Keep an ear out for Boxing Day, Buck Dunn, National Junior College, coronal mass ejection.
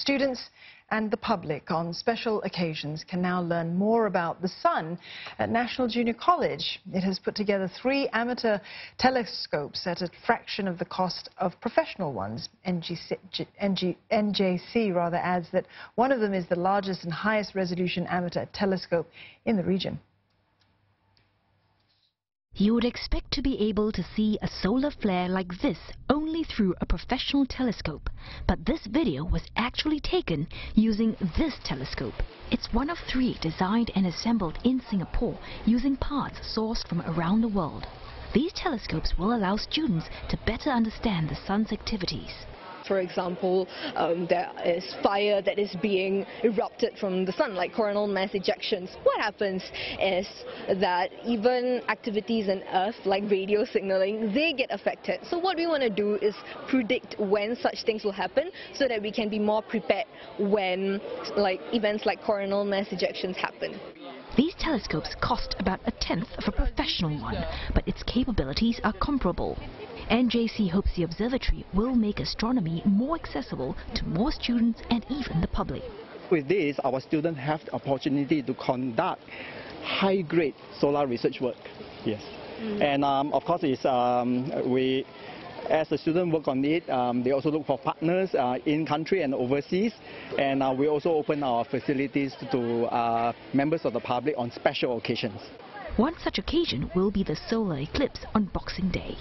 Students and the public on special occasions can now learn more about the sun at National Junior College. It has put together 3 amateur telescopes at a fraction of the cost of professional ones. NJC adds that one of them is the largest and highest resolution amateur telescope in the region. You would expect to be able to see a solar flare like this only through a professional telescope, but this video was actually taken using this telescope. It's one of 3 designed and assembled in Singapore using parts sourced from around the world. These telescopes will allow students to better understand the sun's activities. For example, there is fire that is being erupted from the sun, like coronal mass ejections. What happens is that even activities on Earth, like radio signaling, they get affected. So what we want to do is predict when such things will happen so that we can be more prepared when events like coronal mass ejections happen. These telescopes cost about a 1/10 of a professional one, but its capabilities are comparable. NJC hopes the observatory will make astronomy more accessible to more students and even the public. With this, our students have the opportunity to conduct high-grade solar research work. Yes, and of course, as the students work on it, they also look for partners in country and overseas, and we also open our facilities to members of the public on special occasions. One such occasion will be the solar eclipse on Boxing Day.